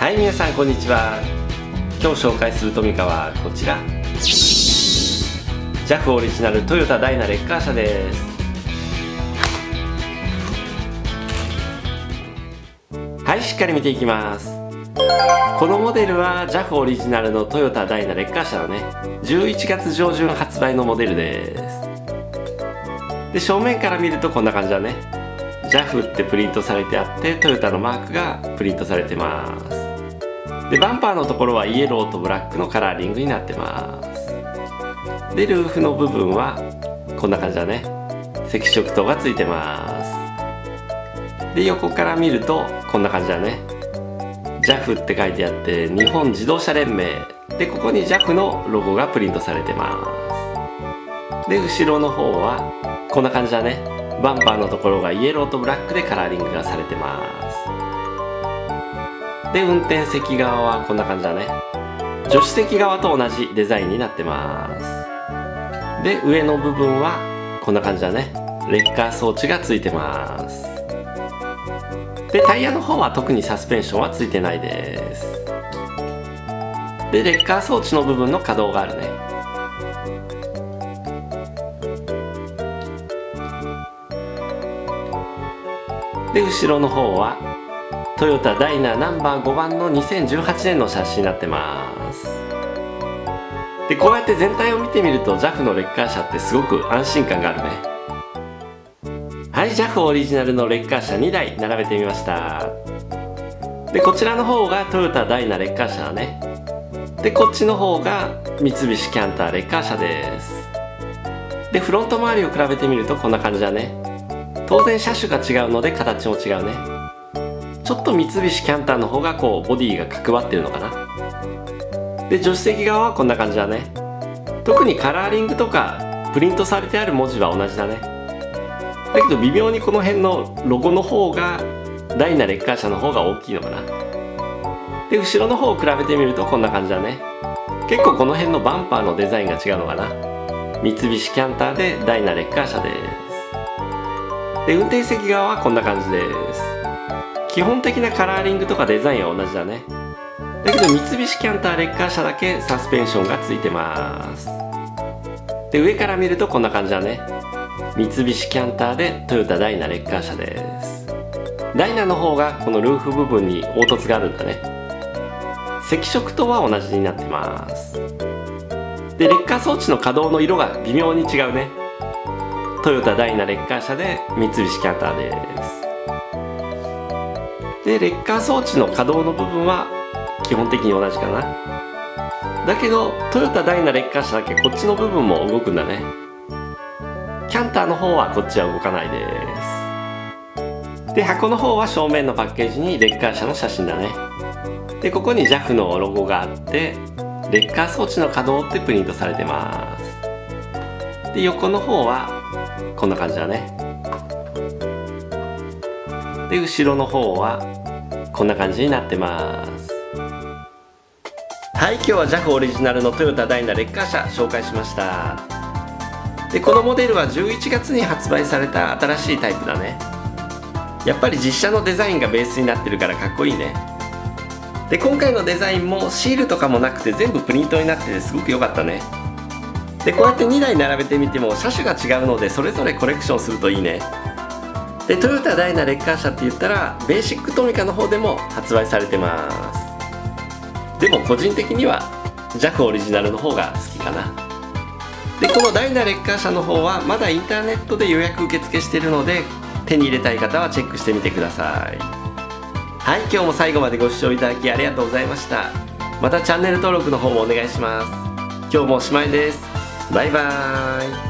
はい、皆さんこんにちは。今日紹介するトミカはこちら、 JAF オリジナルトヨタダイナレッカー車です。はい、しっかり見ていきます。このモデルは JAF オリジナルのトヨタダイナレッカー車のね、11月上旬発売のモデルです。で、正面から見るとこんな感じだね。 JAF ってプリントされてあって、トヨタのマークがプリントされてます。で、バンパーのところはイエローとブラックのカラーリングになってます。で、ルーフの部分はこんな感じだね。赤色灯がついてます。で、横から見るとこんな感じだね。 JAF って書いてあって、日本自動車連盟で、ここに JAF のロゴがプリントされてます。で、後ろの方はこんな感じだね。バンパーのところがイエローとブラックでカラーリングがされてます。で、運転席側はこんな感じだね。助手席側と同じデザインになってます。で、上の部分はこんな感じだね。レッカー装置がついてます。で、タイヤの方は特にサスペンションはついてないです。で、レッカー装置の部分の可動があるね。で、後ろの方はトヨタダイナナンバー5番の2018年の写真になってます。で、こうやって全体を見てみると JAF のレッカー車ってすごく安心感があるね。はい、 JAF オリジナルのレッカー車2台並べてみました。で、こちらの方がトヨタダイナレッカー車だね。で、こっちの方が三菱キャンターレッカー車です。で、フロント周りを比べてみるとこんな感じだね。当然車種が違うので形も違うね。ちょっと三菱キャンターの方がこうボディが角張ってるのかな。で、助手席側はこんな感じだね。特にカラーリングとかプリントされてある文字は同じだね。だけど微妙にこの辺のロゴの方がダイナレッカー車の方が大きいのかな。で、後ろの方を比べてみるとこんな感じだね。結構この辺のバンパーのデザインが違うのかな。三菱キャンターでダイナレッカー車です。で、運転席側はこんな感じです。基本的なカラーリングとかデザインは同じだね。だけど三菱キャンターレッカー車だけサスペンションがついてます。で、上から見るとこんな感じだね。三菱キャンターでトヨタダイナレッカー車です。ダイナの方がこのルーフ部分に凹凸があるんだね。赤色灯は同じになってます。で、レッカー装置の可動の色が微妙に違うね。トヨタダイナレッカー車で三菱キャンターです。で、レッカー装置の可動の部分は基本的に同じかな。だけどトヨタダイナレッカー車だけこっちの部分も動くんだね。キャンターの方はこっちは動かないです。で、箱の方は正面のパッケージにレッカー車の写真だね。で、ここに JAF のロゴがあってレッカー装置の可動ってプリントされてます。で、横の方はこんな感じだね。で、後ろの方はこんな感じになってます。はい、今日は JAF オリジナルのトヨタダイナレッカー車紹介しました。で、このモデルは11月に発売された新しいタイプだね。やっぱり実車のデザインがベースになってるからかっこいいね。で、今回のデザインもシールとかもなくて全部プリントになっててすごく良かったね。で、こうやって2台並べてみても車種が違うのでそれぞれコレクションするといいね。で、トヨタダイナレッカー車って言ったらベーシックトミカの方でも発売されてます。でも個人的には JAF オリジナルの方が好きかな。で、このダイナレッカー車の方はまだインターネットで予約受付してるので手に入れたい方はチェックしてみてください。はい、今日も最後までご視聴いただきありがとうございました。またチャンネル登録の方もお願いします。今日もおしまいです。バイバーイ。